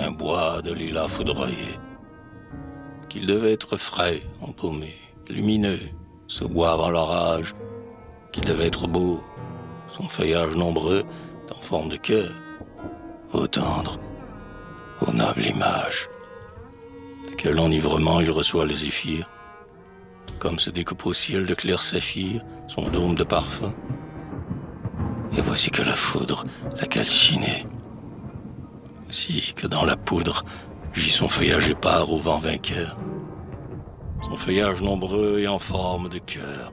un bois de lilas foudroyé, qu'il devait être frais, embaumé, lumineux, ce bois avant l'orage, qu'il devait être beau, son feuillage nombreux, en forme de cœur, ô tendre, ô noble image. De quel enivrement il reçoit le zéphyr, comme se découpe au ciel de clair saphir son dôme de parfum. Et voici que la foudre l'a calcinée, si que dans la poudre gît son feuillage épars au vent vainqueur, son feuillage nombreux et en forme de cœur.